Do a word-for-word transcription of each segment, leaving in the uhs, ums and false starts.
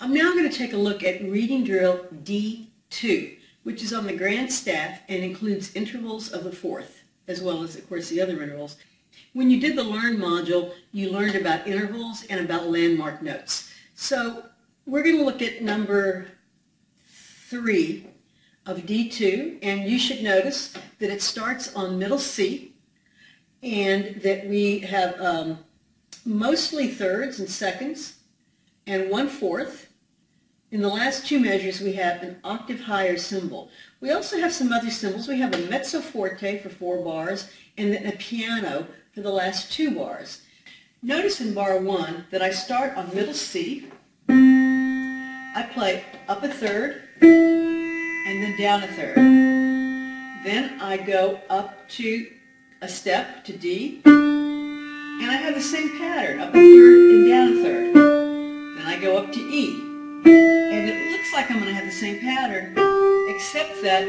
I'm now going to take a look at Reading Drill D two, which is on the Grand Staff and includes intervals of the fourth, as well as, of course, the other intervals. When you did the Learn module, you learned about intervals and about landmark notes. So we're going to look at number three of D two, and you should notice that it starts on middle C, and that we have um, mostly thirds and seconds, and one-fourth. In the last two measures, we have an octave higher cymbal. We also have some other cymbals. We have a mezzo forte for four bars and then a piano for the last two bars. Notice in bar one that I start on middle C. I play up a third and then down a third. Then I go up to a step to D, and I have the same pattern, up a third and down a third. Then I go up to E. And it looks like I'm going to have the same pattern, except that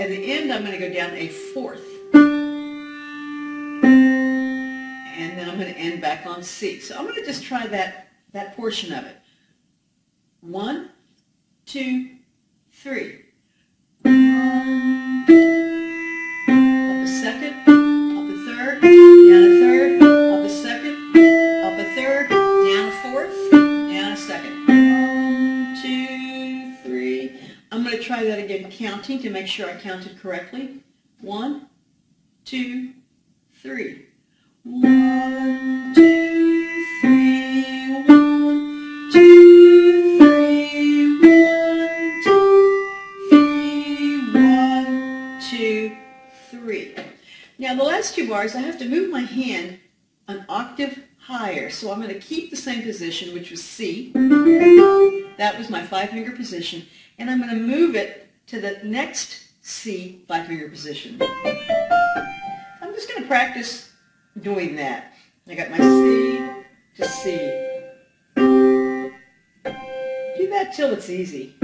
at the end I'm going to go down a fourth. And then I'm going to end back on C. So I'm going to just try that, that portion of it. One, two, three. Up a second, up a third, down a third, up a second, up a third, down a fourth, down a second. I'm going to try that again, counting, to make sure I counted correctly. One, two, three. One, two, three. One, two, three. One, two, three. One, two, three. Now the last two bars, I have to move my hand an octave higher. So I'm going to keep the same position, which was C. That was my five-finger position. And I'm going to move it to the next C five-finger position. I'm just going to practice doing that. I got my C to C. Do that till it's easy.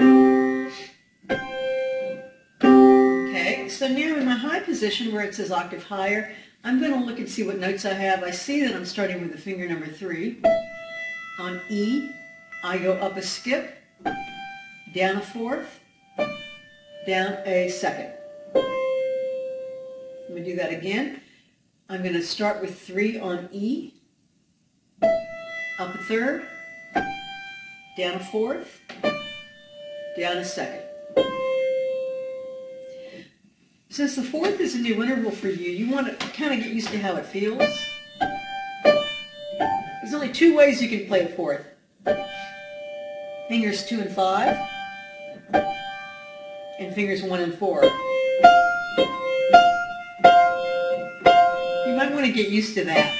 Okay, so now in my high position where it says octave higher, I'm going to look and see what notes I have. I see that I'm starting with the finger number three. On E, I go up a skip, down a fourth, down a second. I'm going to do that again. I'm going to start with three on E, up a third, down a fourth, down a second. Since the fourth is a new interval for you, you want to kind of get used to how it feels. There's only two ways you can play a fourth. Fingers two and five. And fingers one and four. You might want to get used to that.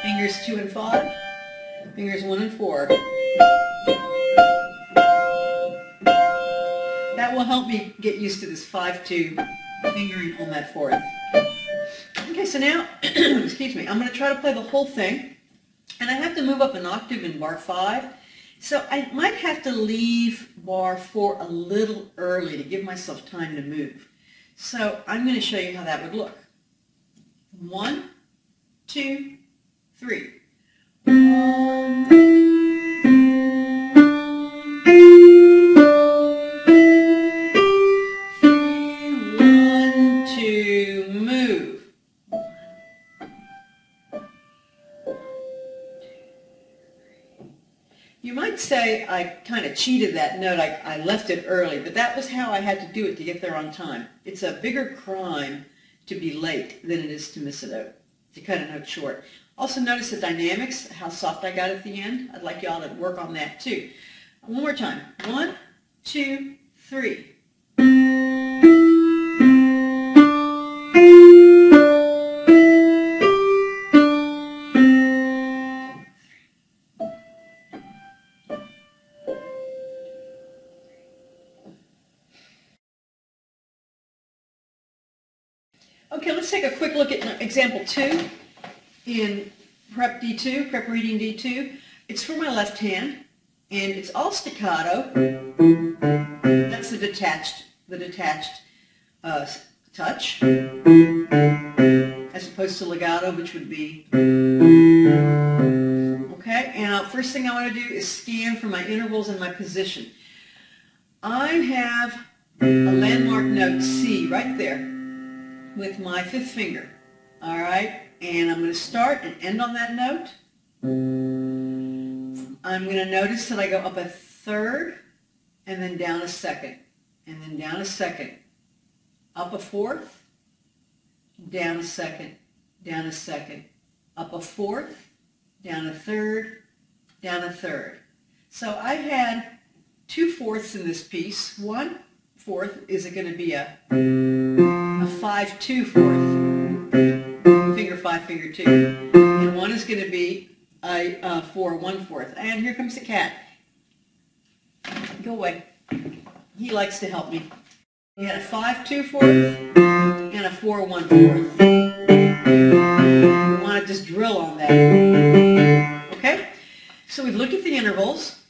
Fingers two and five, fingers one and four. That will help me get used to this five two fingering on that fourth. Okay, so now, excuse me, I'm going to try to play the whole thing, and I have to move up an octave in bar five. So I might have to leave bar four a little early to give myself time to move. So I'm going to show you how that would look. One, two, three. One, two, move. You might say I kind of cheated that note, I, I left it early, but that was how I had to do it to get there on time. It's a bigger crime to be late than it is to miss a note, to cut a note short. Also notice the dynamics, how soft I got at the end. I'd like y'all to work on that too. One more time. One, two, three. Okay, let's take a quick look at example two in prep D two, prep reading D two. It's for my left hand, and it's all staccato. That's the detached, the detached uh, touch, as opposed to legato, which would be okay. And Now, first thing I want to do is scan for my intervals and my position. I have a landmark note C right there with my fifth finger. All right, and I'm going to start and end on that note. I'm going to notice that I go up a third and then down a second, and then down a second, up a fourth, down a second, down a second, up a fourth, down a third, down a third. So I had two fourths in this piece. One fourth is it going to be a, a five two fourth, finger five, finger two, and one is going to be a, a four one fourth. And here comes the cat. Go away. He likes to help me. We had a five two fourth and a four one fourth. We want to just drill on that. Okay. So we've looked at the intervals.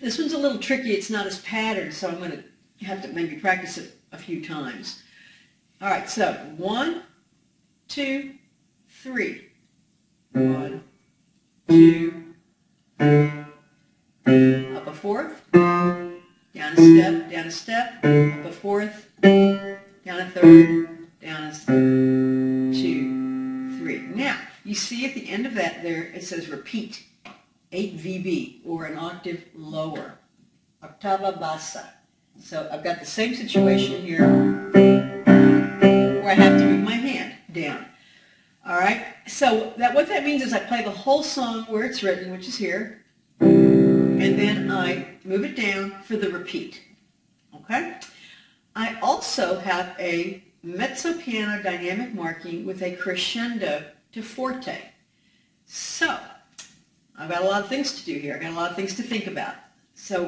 This one's a little tricky, it's not as patterned, so I'm going to have to maybe practice it a few times. All right, so one, two, three. One, two, up a fourth, down a step, down a step, up a fourth, down a third, down a two, three. Now, you see at the end of that there, it says repeat. eight V B, or an octave lower, octava bassa. So I've got the same situation here where I have to move my hand down. All right, so that what that means is I play the whole song where it's written, which is here, and then I move it down for the repeat. Okay? I also have a mezzo piano dynamic marking with a crescendo to forte. So I've got a lot of things to do here. I've got a lot of things to think about. So,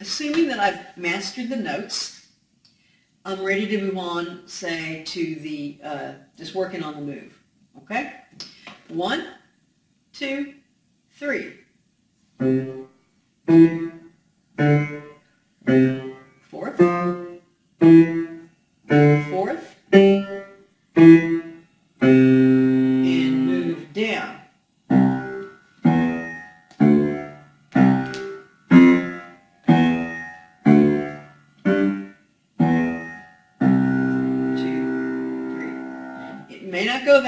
assuming that I've mastered the notes, I'm ready to move on, say, to the, uh, just working on the move. Okay? One, two, three. Fourth. Fourth. And move down.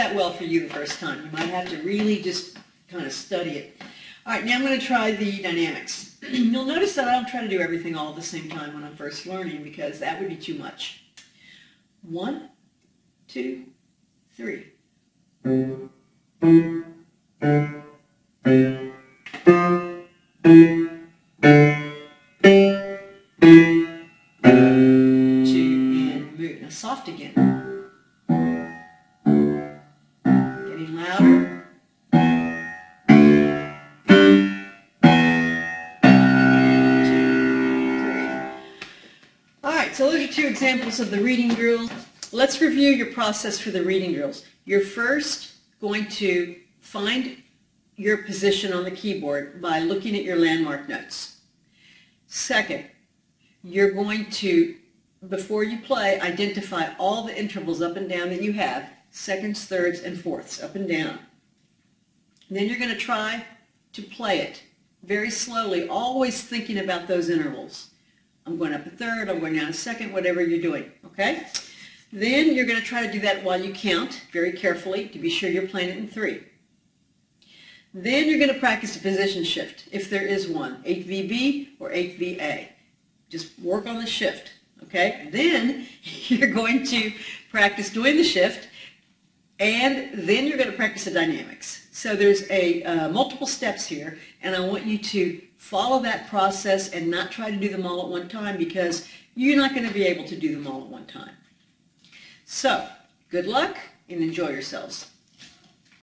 That well for you the first time. You might have to really just kind of study it. All right, now I'm going to try the dynamics. You'll notice that I don't try to do everything all at the same time when I'm first learning because that would be too much. One, two, three. Two, and move. Now soft again. Two examples of the reading drills. Let's review your process for the reading drills. You're first going to find your position on the keyboard by looking at your landmark notes. Second, you're going to, before you play, identify all the intervals up and down that you have, seconds, thirds, and fourths, up and down. And then you're going to try to play it very slowly, always thinking about those intervals. I'm going up a third, I'm going down a second, whatever you're doing, okay? Then you're going to try to do that while you count very carefully to be sure you're playing it in three. Then you're going to practice a position shift, if there is one, eight V B or eight V A. Just work on the shift, okay? Then you're going to practice doing the shift, and then you're going to practice the dynamics. So there's a uh, multiple steps here, and I want you to follow that process and not try to do them all at one time because you're not going to be able to do them all at one time. So, good luck and enjoy yourselves.